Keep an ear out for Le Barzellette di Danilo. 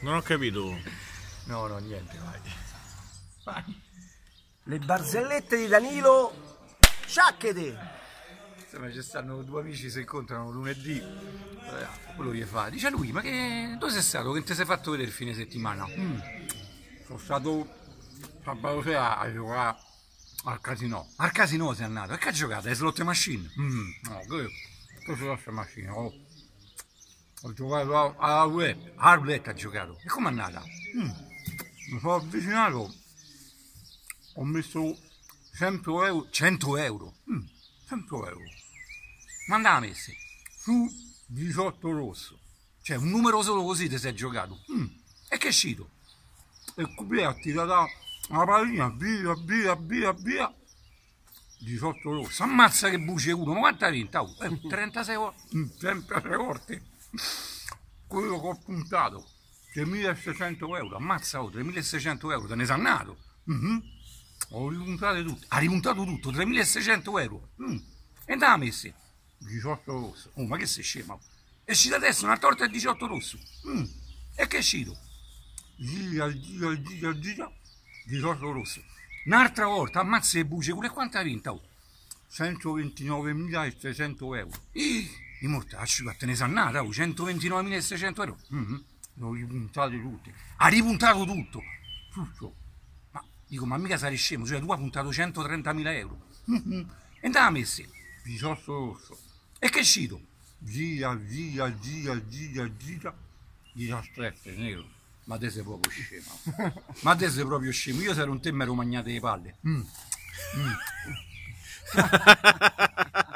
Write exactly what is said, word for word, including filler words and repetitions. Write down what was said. Non ho capito. No, no, niente, vai. Vai. Le barzellette di Danilo, sciacchete! Insomma, ci stanno due amici che si incontrano lunedì. Quello gli fa, dice lui, ma che dove sei stato? Che ti sei fatto vedere il fine settimana? Mm. Sono stato sabato sera a giocare al casino. Al casino sei andato? E che ha giocato? Hai slot machine? Mm. No, quello slot machine. Oh. Ho giocato alla roulette, alla roulette ha giocato. E com'è andata? Mm. Mi sono avvicinato, ho messo cento euro. cento euro? Mm. cento euro. Ma andava messi su diciotto rosso. Cioè un numero solo così ti sei giocato. Mm. E che è uscito? E il cubilè ha tirato una pallina, via, via, via, via. diciotto rosso. Ammazza che buce uno. Ma quanto ha vinto? Eh, trentasei, trentasei volte. Quello che ho puntato. tremilaseicento euro. Ammazza, oh, tremilaseicento euro. Te ne sei andato. Mm-hmm. Ho ripuntato tutto, ha ripuntato tutto, tremilaseicento euro. Mm. E andava messi diciotto rosso. Oh, ma che sei scema? È uscita adesso una torta di diciotto rosso. Mm. E che è uscito? Gira, gira, gira, gira, diciotto rosso. Un'altra volta, ammazza e buce, quella quanto ha vinto? Oh? centoventinovemilaseicento euro. Ih, i mortacci, ma te ne sei nata, oh, centoventinovemilaseicento euro. Mm. L'ho ripuntato tutte. Ha ripuntato tutto. Tutto. Dico, ma mica sarei scemo, cioè tu hai puntato centotrentamila euro. Mm-hmm. E andava messi diciotto rosso. E che è uscito? Gira, gira, gira, gira, gira, gira strette, nero. Ma te sei proprio scemo. Ma te sei proprio scemo. Io se ero un te mi ero magnate le palle. Mm. Mm.